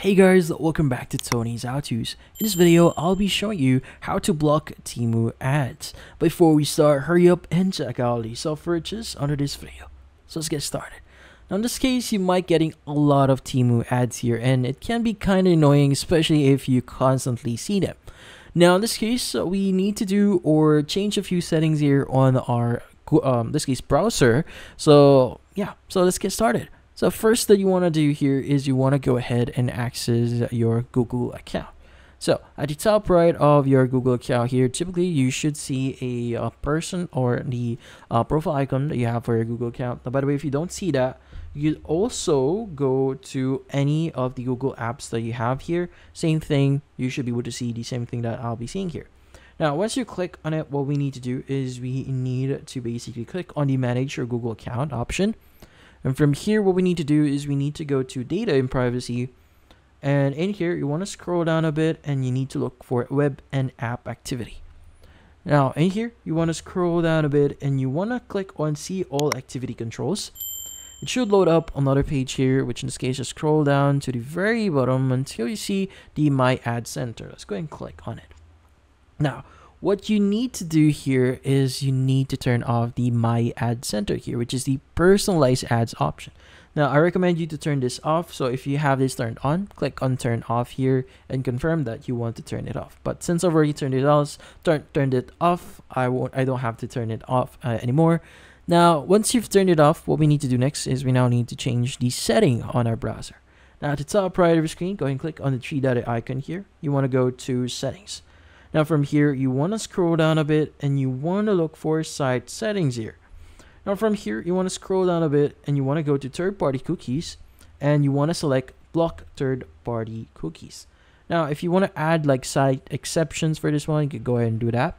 Hey guys, welcome back to Tony's How To's. In this video, I'll be showing you how to block Temu ads. Before we start, hurry up and check out the self-purchase under this video. So let's get started. Now in this case, you might getting a lot of Temu ads here and it can be kind of annoying, especially if you constantly see them. Now in this case, we need to do or change a few settings here on our, this case, browser. So yeah, so let's get started. So first that you want to do here is you want to go ahead and access your Google account. So at the top right of your Google account here, typically you should see a person or the profile icon that you have for your Google account. Now, by the way, if you don't see that, you also go to any of the Google apps that you have here. Same thing, you should be able to see the same thing that I'll be seeing here. Now, once you click on it, what we need to do is we need to basically click on the manage your Google account option. And from here, what we need to do is we need to go to data and privacy. And in here, you want to scroll down a bit and you need to look for web and app activity. Now in here, you want to scroll down a bit and you want to click on see all activity controls. It should load up another page here, which in this case, just scroll down to the very bottom until you see the My Ad Center. Let's go ahead and click on it. Now, what you need to do here is you need to turn off the My Ad Center here, which is the personalized ads option. Now, I recommend you to turn this off. So if you have this turned on, click on turn off here and confirm that you want to turn it off. But since I've already turned it off, I don't have to turn it off anymore. Now, once you've turned it off, what we need to do next is we now need to change the setting on our browser. Now, at the top right of your screen, go ahead and click on the three-dotted icon here. You want to go to settings. Now from here, you want to scroll down a bit and you want to look for site settings here. Now from here, you want to scroll down a bit and you want to go to third-party cookies and you want to select block third-party cookies. Now, if you want to add like site exceptions for this one, you could go ahead and do that.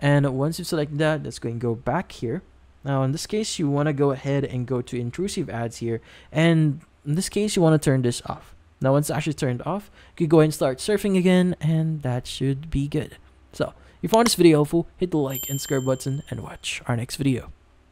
And once you've selected that, let's go and go back here. Now in this case, you want to go ahead and go to intrusive ads here. And in this case, you want to turn this off. Now, once it's actually turned off, you can go ahead and start surfing again, and that should be good. So, if you found this video helpful, hit the like and subscribe button, and watch our next video.